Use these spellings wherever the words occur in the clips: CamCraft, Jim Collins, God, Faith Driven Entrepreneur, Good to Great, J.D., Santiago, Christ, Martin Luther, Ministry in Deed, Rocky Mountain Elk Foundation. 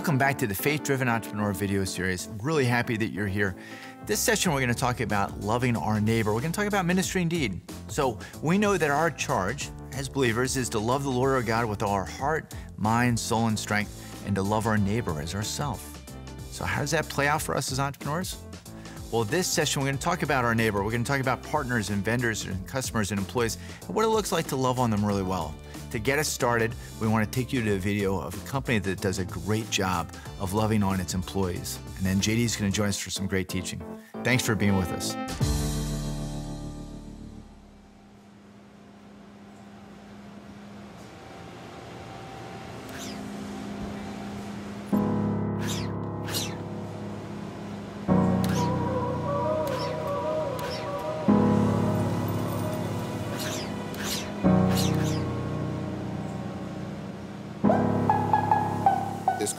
Welcome back to the Faith Driven Entrepreneur video series. I'm really happy that you're here. This session, we're going to talk about loving our neighbor. We're going to talk about ministry indeed. So we know that our charge as believers is to love the Lord our God with all our heart, mind, soul, and strength, and to love our neighbor as ourselves. So how does that play out for us as entrepreneurs? Well, this session, we're going to talk about our neighbor. We're going to talk about partners and vendors and customers and employees and what it looks like to love on them really well. To get us started, we want to take you to a video of a company that does a great job of loving on its employees. And then J.D. is going to join us for some great teaching. Thanks for being with us.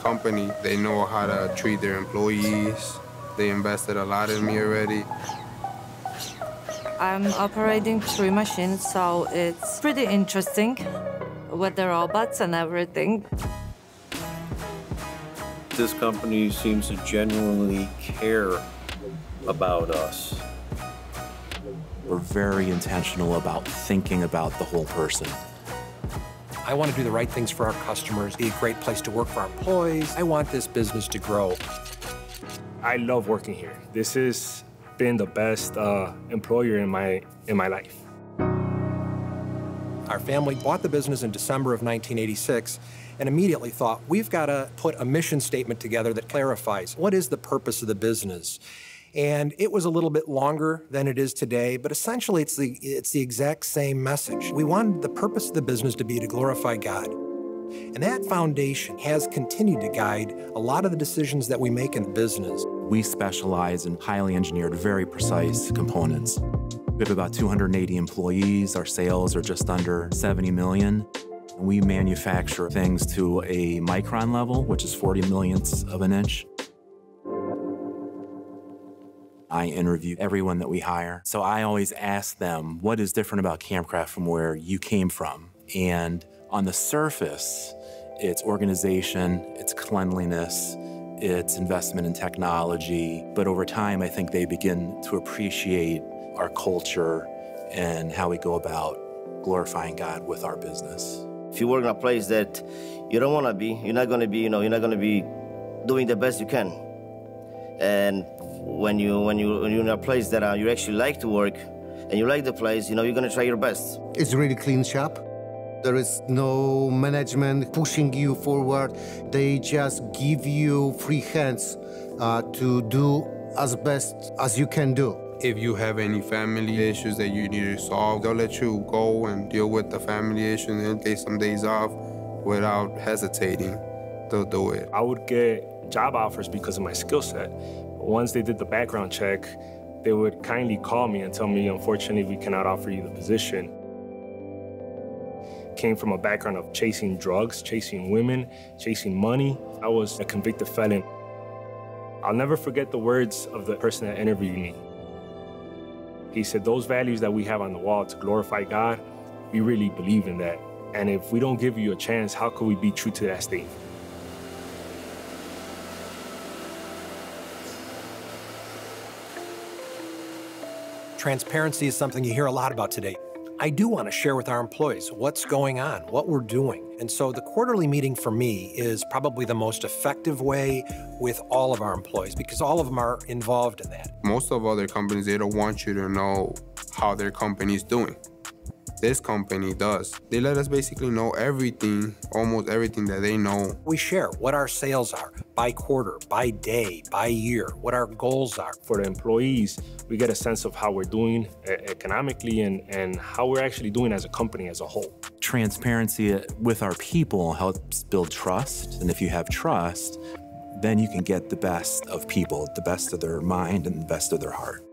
Company, they know how to treat their employees. They invested a lot in me already. I'm operating 3 machines, so it's pretty interesting with the robots and everything. This company seems to genuinely care about us. We're very intentional about thinking about the whole person. I want to do the right things for our customers, be a great place to work for our employees. I want this business to grow. I love working here. This has been the best employer in my life. Our family bought the business in December of 1986 and immediately thought, we've got to put a mission statement together that clarifies what is the purpose of the business. And it was a little bit longer than it is today, but essentially it's the exact same message. We wanted the purpose of the business to be to glorify God. And that foundation has continued to guide a lot of the decisions that we make in the business. We specialize in highly engineered, very precise components. We have about 280 employees. Our sales are just under 70 million. We manufacture things to a micron level, which is 40 millionths of an inch. I interview everyone that we hire. So I always ask them, what is different about CamCraft from where you came from? And on the surface, it's organization, it's cleanliness, it's investment in technology. But over time, I think they begin to appreciate our culture and how we go about glorifying God with our business. If you work in a place that you don't want to be, you're not going to be, you're not going to be doing the best you can. And when you're in a place that you actually like to work and you like the place, you're going to try your best. It's a really clean shop. There is no management pushing you forward. They just give you free hands to do as best as you can do. If you have any family issues that you need to solve, they'll let you go and deal with the family issue and then take some days off without hesitating. They'll do it. I would get job offers because of my skill set. Once they did the background check, they would kindly call me and tell me, unfortunately, we cannot offer you the position. Came from a background of chasing drugs, chasing women, chasing money. I was a convicted felon. I'll never forget the words of the person that interviewed me. He said, those values that we have on the wall to glorify God, we really believe in that. And if we don't give you a chance, how could we be true to that statement? Transparency is something you hear a lot about today. I do want to share with our employees what's going on, what we're doing. And so the quarterly meeting for me is probably the most effective way with all of our employees because all of them are involved in that. Most of other companies, they don't want you to know how their company's doing. This company does. They let us basically know everything, almost everything that they know. We share what our sales are by quarter, by day, by year, what our goals are. For the employees, we get a sense of how we're doing economically and how we're actually doing as a company as a whole. Transparency with our people helps build trust. And if you have trust, then you can get the best of people, the best of their mind and the best of their heart.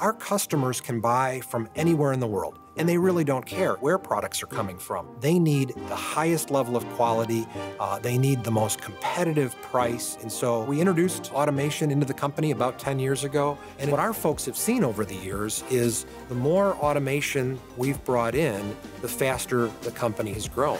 Our customers can buy from anywhere in the world, and they really don't care where products are coming from. They need the highest level of quality. They need the most competitive price. And so we introduced automation into the company about 10 years ago. And what our folks have seen over the years is the more automation we've brought in, the faster the company has grown.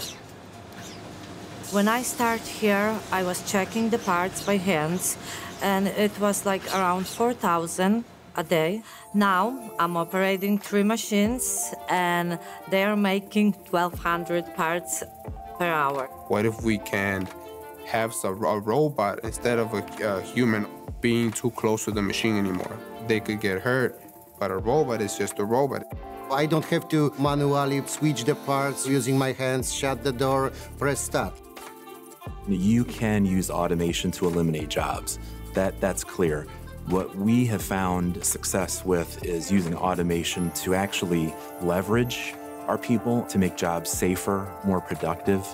When I started here, I was checking the parts by hands, and it was like around 4,000 a day. Now I'm operating 3 machines, and they are making 1,200 parts per hour. What if we can have a robot instead of a human being too close to the machine anymore? They could get hurt, but a robot is just a robot. I don't have to manually switch the parts using my hands, shut the door, press start. You can use automation to eliminate jobs. That's clear. What we have found success with is using automation to actually leverage our people to make jobs safer, more productive,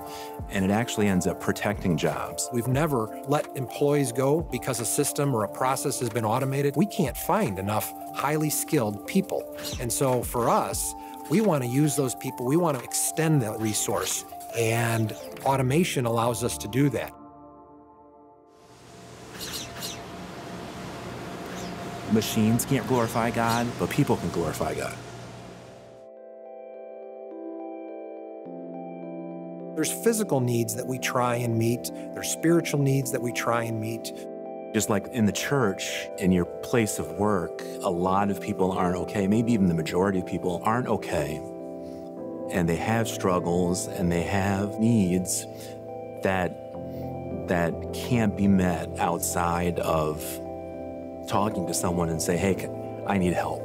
and it actually ends up protecting jobs. We've never let employees go because a system or a process has been automated. We can't find enough highly skilled people. And so for us, we want to use those people. We want to extend that resource, and automation allows us to do that. Machines can't glorify God, but people can glorify God. There's physical needs that we try and meet. There's spiritual needs that we try and meet. Just like in the church, in your place of work, a lot of people aren't okay. Maybe even the majority of people aren't okay. And they have struggles and they have needs that can't be met outside of talking to someone and say, hey, I need help.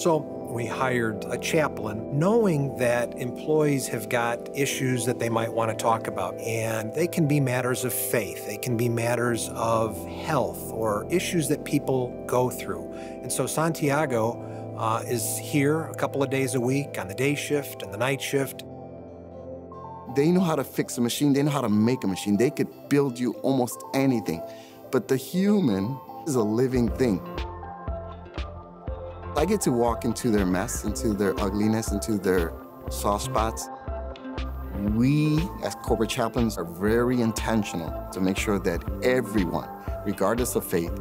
So we hired a chaplain, knowing that employees have got issues that they might want to talk about. And they can be matters of faith. They can be matters of health or issues that people go through. And so Santiago is here a couple of days a week on the day shift and the night shift. They know how to fix a machine. They know how to make a machine. They could build you almost anything. But the human is a living thing. I get to walk into their mess, into their ugliness, into their soft spots. We, as corporate chaplains, are very intentional to make sure that everyone, regardless of faith,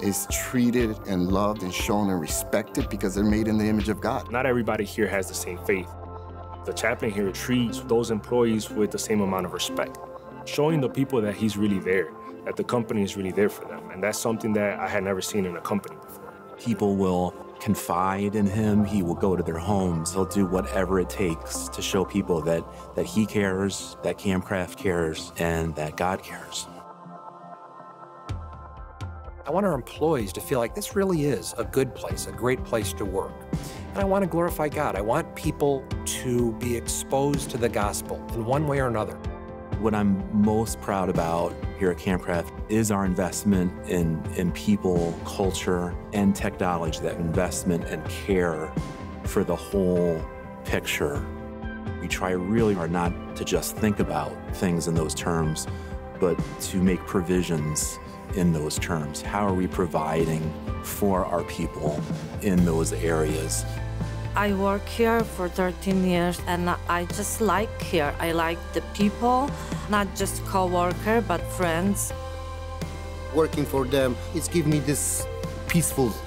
is treated and loved and shown and respected because they're made in the image of God. Not everybody here has the same faith. The chaplain here treats those employees with the same amount of respect, showing the people that he's really there, that the company is really there for them. And that's something that I had never seen in a company before. People will confide in him. He will go to their homes. He'll do whatever it takes to show people that he cares, that CamCraft cares, and that God cares. I want our employees to feel like this really is a good place, a great place to work. And I want to glorify God. I want people to be exposed to the gospel in one way or another. What I'm most proud about here at CamCraft is our investment in people, culture, and technology, that investment and care for the whole picture. We try really hard not to just think about things in those terms, but to make provisions in those terms. How are we providing for our people in those areas? I work here for 13 years, and I just like here. I like the people, not just co-worker, but friends. Working for them, it's given me this peace of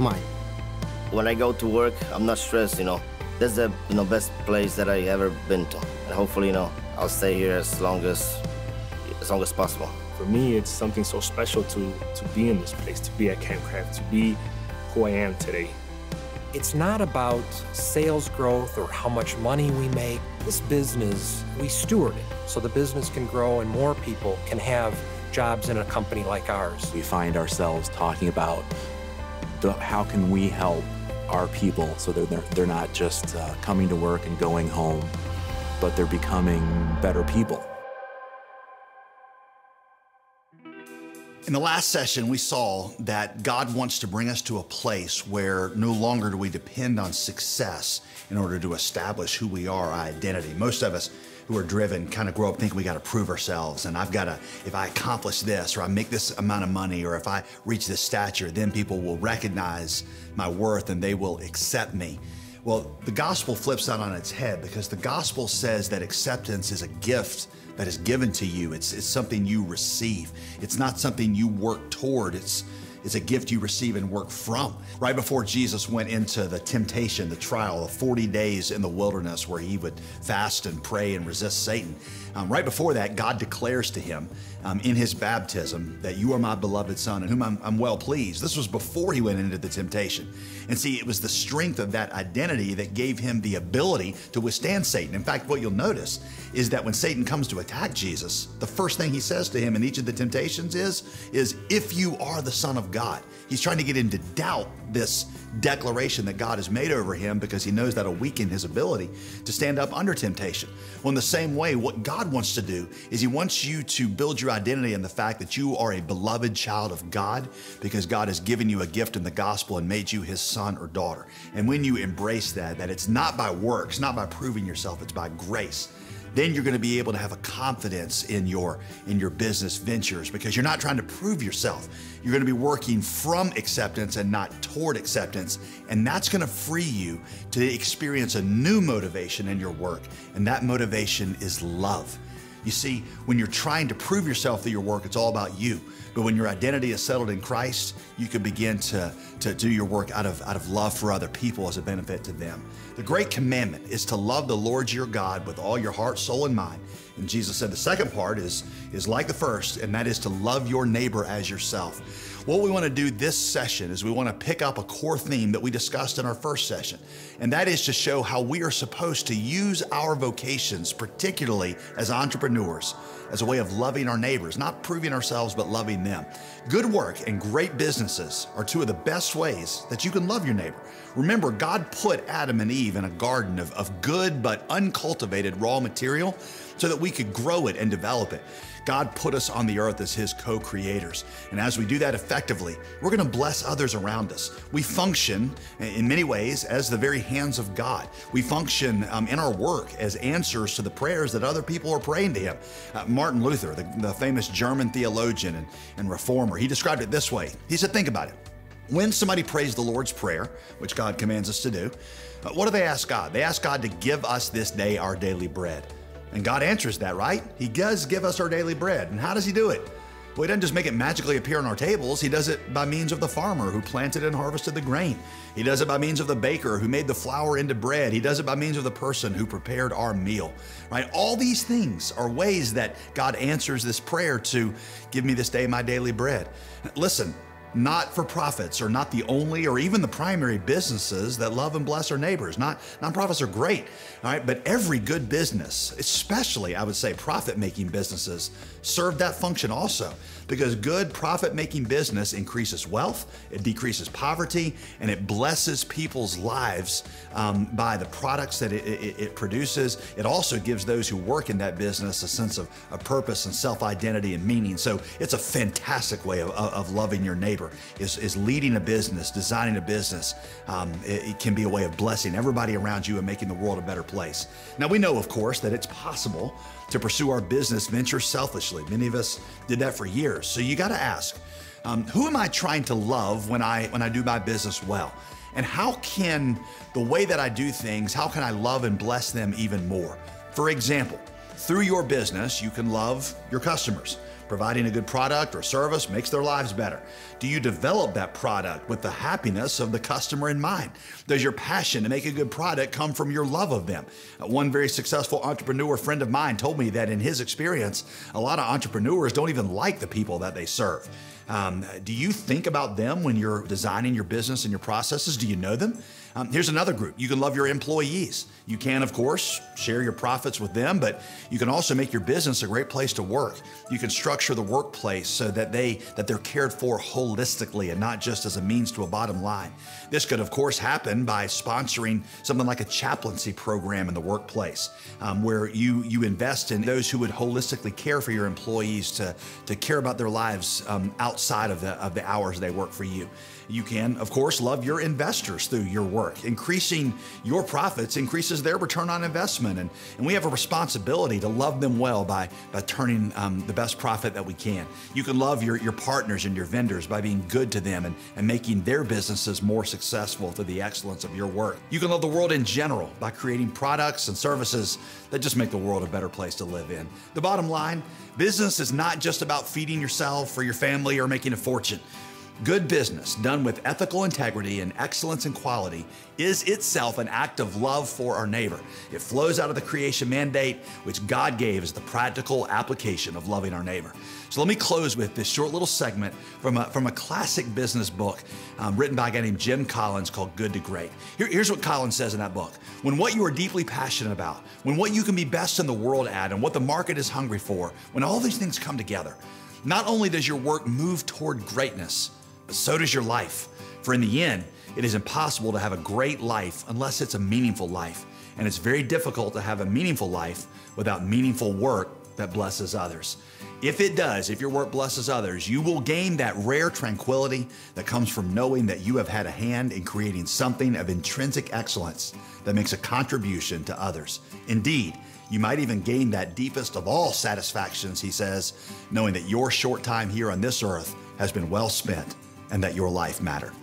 mind. When I go to work, I'm not stressed, you know. That's the best place that I ever been to. And hopefully, you know, I'll stay here as long as possible. For me, it's something so special to be in this place, to be at CamCraft, to be who I am today. It's not about sales growth or how much money we make. This business, we steward it so the business can grow and more people can have jobs in a company like ours. We find ourselves talking about how can we help our people so that they're not just coming to work and going home, but they're becoming better people. In the last session, we saw that God wants to bring us to a place where no longer do we depend on success in order to establish who we are, our identity. Most of us who are driven kind of grow up thinking we got to prove ourselves, and I've got to, if I accomplish this, or I make this amount of money, or if I reach this stature, then people will recognize my worth and they will accept me. Well, the gospel flips that on its head, because the gospel says that acceptance is a gift that is given to you. It's something you receive. It's not something you work toward. It's It's a gift you receive and work from. Right before Jesus went into the temptation, the trial of 40 days in the wilderness where he would fast and pray and resist Satan, right before that, God declares to him in his baptism that you are my beloved son in whom I'm well pleased. This was before he went into the temptation. And see, it was the strength of that identity that gave him the ability to withstand Satan. In fact, what you'll notice is that when Satan comes to attack Jesus, the first thing he says to him in each of the temptations is if you are the Son of God. He's trying to get him to doubt this declaration that God has made over him because he knows that'll weaken his ability to stand up under temptation. Well, in the same way, what God wants to do is he wants you to build your identity in the fact that you are a beloved child of God because God has given you a gift in the gospel and made you his son or daughter. And when you embrace that it's not by works, not by proving yourself, it's by grace, then you're going to be able to have a confidence in your business ventures because you're not trying to prove yourself. You're going to be working from acceptance and not toward acceptance. And that's going to free you to experience a new motivation in your work. And that motivation is love. You see, when you're trying to prove yourself through your work, it's all about you. But when your identity is settled in Christ, you can begin to do your work out of love for other people as a benefit to them. The great commandment is to love the Lord your God with all your heart, soul, and mind. And Jesus said the second part is like the first, and that is to love your neighbor as yourself. What we want to do this session is we want to pick up a core theme that we discussed in our first session, and that is to show how we are supposed to use our vocations, particularly as entrepreneurs, as a way of loving our neighbors, not proving ourselves, but loving them. Good work and great businesses are two of the best ways that you can love your neighbor. Remember, God put Adam and Eve in a garden of good but uncultivated raw material so that we could grow it and develop it. God put us on the earth as his co-creators. And as we do that effectively, we're gonna bless others around us. We function in many ways as the very hands of God. We function in our work as answers to the prayers that other people are praying to him. Martin Luther, the famous German theologian and reformer, he described it this way. He said, think about it. When somebody prays the Lord's Prayer, which God commands us to do, what do they ask God? They ask God to give us this day our daily bread. And God answers that, right? He does give us our daily bread. And how does he do it? Well, he doesn't just make it magically appear on our tables. He does it by means of the farmer who planted and harvested the grain. He does it by means of the baker who made the flour into bread. He does it by means of the person who prepared our meal, right? All these things are ways that God answers this prayer to give me this day my daily bread. Listen, not-for-profits are not the only or even the primary businesses that love and bless our neighbors. Nonprofits are great, all right? But every good business, especially, I would say, profit-making businesses, serve that function also, because good profit-making business increases wealth, it decreases poverty, and it blesses people's lives by the products that it produces. It also gives those who work in that business a sense of purpose and self-identity and meaning. So it's a fantastic way of loving your neighbor. Is leading a business, designing a business. It can be a way of blessing everybody around you and making the world a better place. Now, we know, of course, that it's possible to pursue our business venture selfishly. Many of us did that for years. So you got to ask, who am I trying to love when I do my business well? And how can the way that I do things, how can I love and bless them even more? For example, through your business, you can love your customers. Providing a good product or service makes their lives better. Do you develop that product with the happiness of the customer in mind? Does your passion to make a good product come from your love of them? One very successful entrepreneur friend of mine told me that in his experience, a lot of entrepreneurs don't even like the people that they serve. Do you think about them when you're designing your business and your processes? Do you know them? Here's another group. You can love your employees. You can, of course, share your profits with them, but you can also make your business a great place to work. You can structure the workplace so that they're cared for holistically and not just as a means to a bottom line. This could, of course, happen by sponsoring something like a chaplaincy program in the workplace, where you invest in those who would holistically care for your employees to care about their lives outside of the hours they work for you. You can, of course, love your investors through your work. Increasing your profits increases their return on investment, and we have a responsibility to love them well by turning the best profit that we can. You can love your partners and your vendors by being good to them and making their businesses more successful through the excellence of your work. You can love the world in general by creating products and services that just make the world a better place to live in. The bottom line, business is not just about feeding yourself or your family or making a fortune. Good business done with ethical integrity and excellence and quality is itself an act of love for our neighbor. It flows out of the creation mandate, which God gave as the practical application of loving our neighbor. So let me close with this short little segment from a classic business book written by a guy named Jim Collins called Good to Great. Here's what Collins says in that book. When what you are deeply passionate about, when what you can be best in the world at, and what the market is hungry for, when all these things come together, not only does your work move toward greatness, but so does your life. For in the end, it is impossible to have a great life unless it's a meaningful life. And it's very difficult to have a meaningful life without meaningful work that blesses others. If it does, if your work blesses others, you will gain that rare tranquility that comes from knowing that you have had a hand in creating something of intrinsic excellence that makes a contribution to others. Indeed, you might even gain that deepest of all satisfactions, he says, knowing that your short time here on this earth has been well spent and that your life mattered.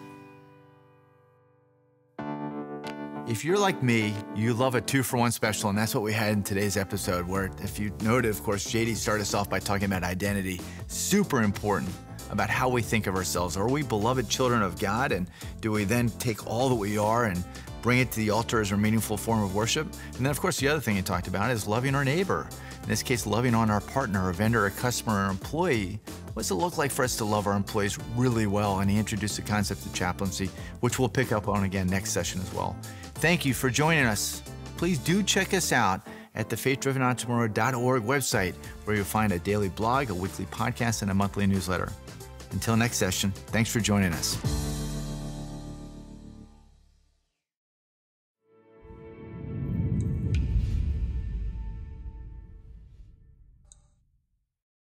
If you're like me, you love a 2-for-1 special, and that's what we had in today's episode, where, if you noted, of course, J.D. started us off by talking about identity, super important, about how we think of ourselves. Are we beloved children of God, and do we then take all that we are and bring it to the altar as a meaningful form of worship? And then, of course, the other thing he talked about is loving our neighbor. In this case, loving on our partner, a vendor, a customer, or employee. What's it look like for us to love our employees really well? And he introduced the concept of chaplaincy, which we'll pick up on again next session as well. Thank you for joining us. Please do check us out at the faithdrivenentrepreneur.org website, where you'll find a daily blog, a weekly podcast, and a monthly newsletter. Until next session, thanks for joining us.